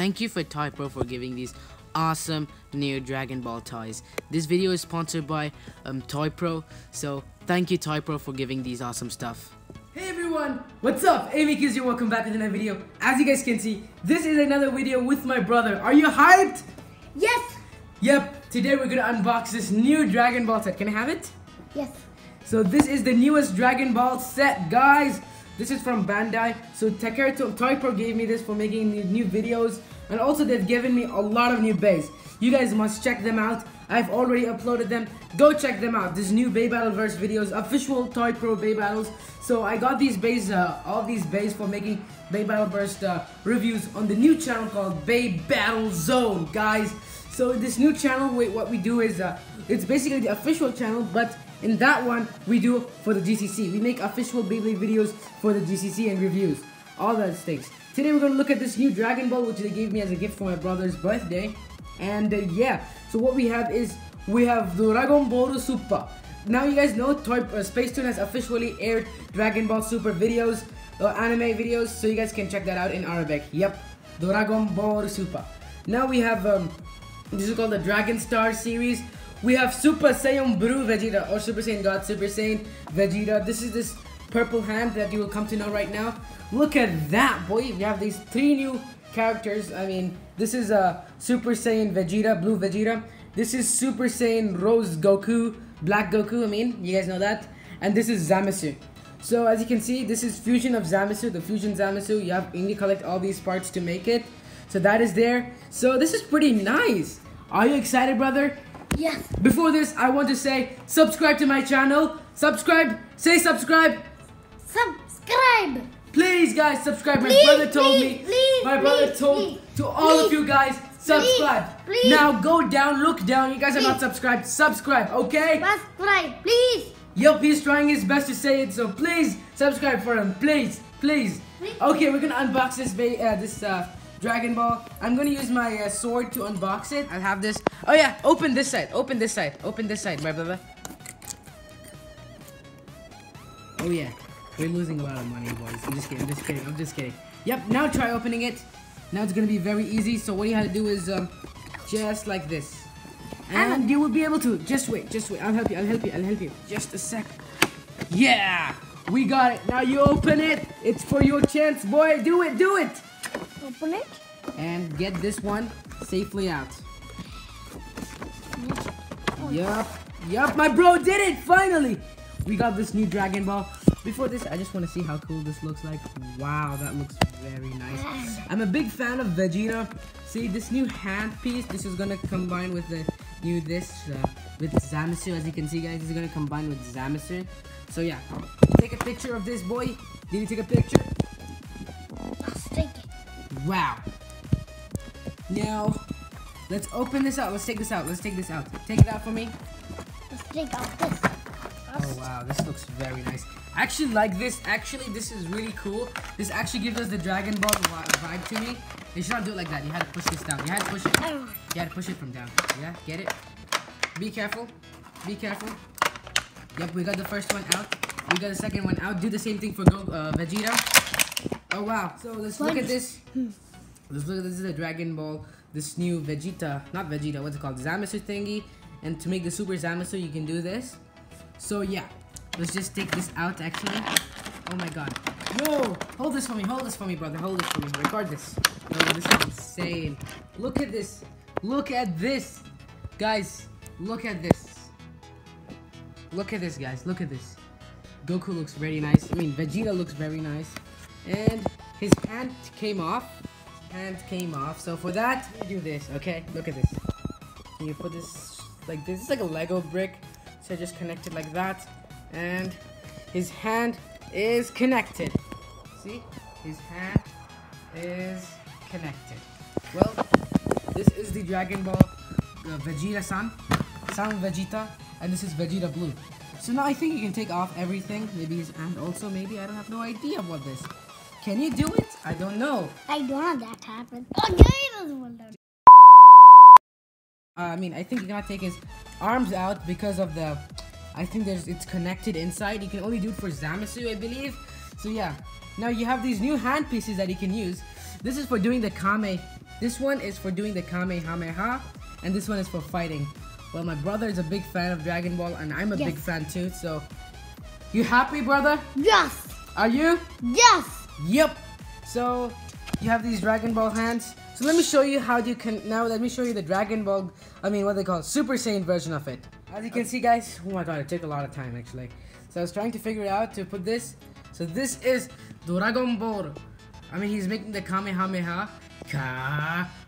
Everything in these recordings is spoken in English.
Thank you for ToyPro for giving these awesome new Dragon Ball toys. This video is sponsored by ToyPro, so thank you ToyPro for giving these awesome stuff. Hey everyone, what's up? Amy Kizzy, welcome back to another video. As you guys can see, this is another video with my brother. Are you hyped? Yes! Yep, today we're gonna unbox this new Dragon Ball set. Can I have it? Yes. So this is the newest Dragon Ball set, guys. This is from Bandai. So Takara ToyPro gave me this for making new videos, and also they've given me a lot of new bays. You guys must check them out. I've already uploaded them. Go check them out. This new Bay Battleverse videos, official ToyPro Bay Battles. So I got these bays, all these bays for making Bay Battleverse reviews on the new channel called Bay Battle Zone, guys. So this new channel, what we do is, it's basically the official channel, but in that one, we do for the GCC. We make official Beyblade videos for the GCC and reviews. All those things. Today we're going to look at this new Dragon Ball, which they gave me as a gift for my brother's birthday. And yeah, so what we have is, we have Dragon Ball Super. Now you guys know, Space Toon has officially aired Dragon Ball Super videos, anime videos, so you guys can check that out in Arabic. Yep, Dragon Ball Super. Now we have, this is called the Dragon Star series. We have Super Saiyan Blue Vegeta, or Super Saiyan God, Super Saiyan Vegeta. This is this purple hand that you will come to know right now. Look at that, boy. We have these three new characters. I mean, this is Super Saiyan Vegeta, Blue Vegeta. This is Super Saiyan Rose Goku, Black Goku, I mean, you guys know that. And this is Zamasu. So as you can see, this is Fusion of Zamasu, the Fusion Zamasu. You need to collect all these parts to make it. So that is there. So this is pretty nice. Are you excited, brother? Yes. Before this, I want to say, subscribe to my channel. Subscribe. Say subscribe. Subscribe. Please, guys, subscribe. Please, my brother told me to all of you guys, subscribe. Please. Now go down, look down. You guys are not subscribed. Subscribe, okay? Subscribe, please. Yup, he's trying his best to say it, so please subscribe for him. Please, please. Okay, we're gonna unbox this Dragon Ball. I'm gonna use my sword to unbox it. I'll have this. Oh yeah, open this side. Open this side. Open this side, my brother. Oh yeah, we're losing a lot of money, boys. I'm just kidding. I'm just kidding. Yep. Now try opening it. Now it's gonna be very easy. So what you have to do is just like this, and you will be able to. Just wait. Just wait. I'll help you. I'll help you. I'll help you. Just a sec. Yeah, we got it. Now you open it. It's for your chance, boy. Do it. Do it. Open it and get this one safely out. Yup, yup, my bro did it finally. We got this new Dragon Ball. Before this, I just want to see how cool this looks like. Wow, that looks very nice. I'm a big fan of Vegeta. See this new hand piece. This is gonna combine with the new with Zamasu. As you can see, guys, this is gonna combine with Zamasu. So yeah, take a picture of this boy. Did you take a picture? Wow. Now, let's open this out. Let's take this out. Let's take this out. Take it out for me. Let's take out this first. Oh, wow. This looks very nice. I actually like this. Actually, this is really cool. This actually gives us the Dragon Ball vibe to me. You should not do it like that. You had to push this down. You had to push it. You had to push it from down. Yeah, get it? Be careful. Be careful. Yep, we got the first one out. We got the second one out. Do the same thing for Vegeta. Oh wow, so let's look at this. Let's look at this. This is the Dragon Ball, this new Vegeta, not Vegeta, what's it called? Zamasu thingy. And to make the Super Zamasu, you can do this. So yeah, let's just take this out actually. Oh my god. Whoa, hold this for me, hold this for me, brother. Hold this for me, record this. Oh, this is insane. Look at this. Look at this. Guys, look at this. Look at this, guys, look at this. Goku looks very nice. I mean, Vegeta looks very nice. And his hand came off. Hand came off. So for that, you do this, okay? Look at this. You put this like this. It's like a Lego brick. So just connect it like that. And his hand is connected. See? His hand is connected. Well, this is the Dragon Ball Vegeta-san. San Vegeta. And this is Vegeta Blue. So now I think you can take off everything. Maybe his hand also. Maybe. I don't have no idea about this. Can you do it? I don't know. I don't want that to happen. I mean, I think you cannot take his arms out because of the... I think it's connected inside. You can only do it for Zamasu, I believe. So yeah. Now you have these new hand pieces that you can use. This is for doing the Kame This one is for doing the Kamehameha, and this one is for fighting. Well, my brother is a big fan of Dragon Ball, and I'm a big fan too, so... You happy, brother? Yes! Are you? Yes! Yep! So, you have these Dragon Ball hands. So let me show you how you can... Now, let me show you the Dragon Ball... I mean, what they call Super Saiyan version of it. As you can see, guys... Oh my god, it took a lot of time, actually. So I was trying to figure out to put this. So this is Dragon Ball. I mean, he's making the Kamehameha. Kamehameha.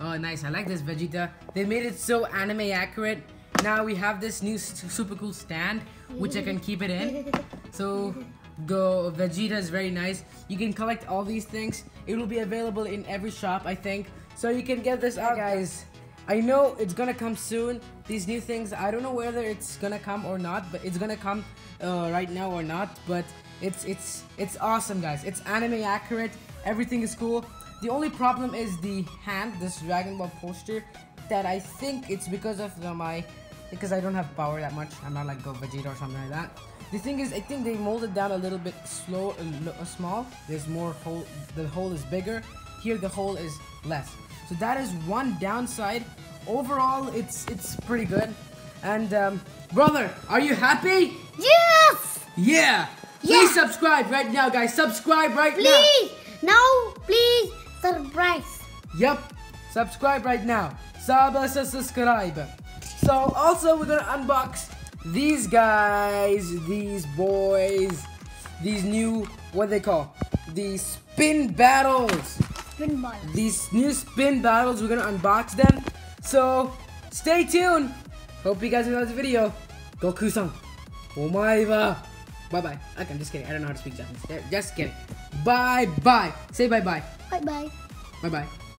Oh, nice. I like this Vegeta. They made it so anime accurate. Now we have this new super cool stand, which I can keep it in. So, go. Vegeta is very nice. You can collect all these things. It will be available in every shop, I think. So you can get this out, guys. I know it's gonna come soon, these new things. I don't know whether it's gonna come or not, but it's gonna come right now or not, but it's awesome, guys. It's anime accurate, everything is cool. The only problem is the hand, this Dragon Ball poster, that I think it's because of because I don't have power that much. I'm not like Go Vegeta or something like that. The thing is, I think they molded down a little bit slow, small. There's more hole, the hole is bigger. Here the hole is less. So that is one downside. Overall, it's pretty good. And brother, are you happy? Yes! Yeah! Please subscribe right now, guys. Subscribe right now. Please! Now, please subscribe. Yep. Subscribe right now. Subscribe. So also, we're gonna unbox these guys, these boys, these new, what they call, these spin battles. These new spin battles, we're gonna unbox them. So stay tuned. Hope you guys enjoyed the video. Goku-san, omae wa. Bye bye. Okay, I'm just kidding. I don't know how to speak Japanese. Just kidding. Bye bye. Say bye bye. Bye bye. Bye bye.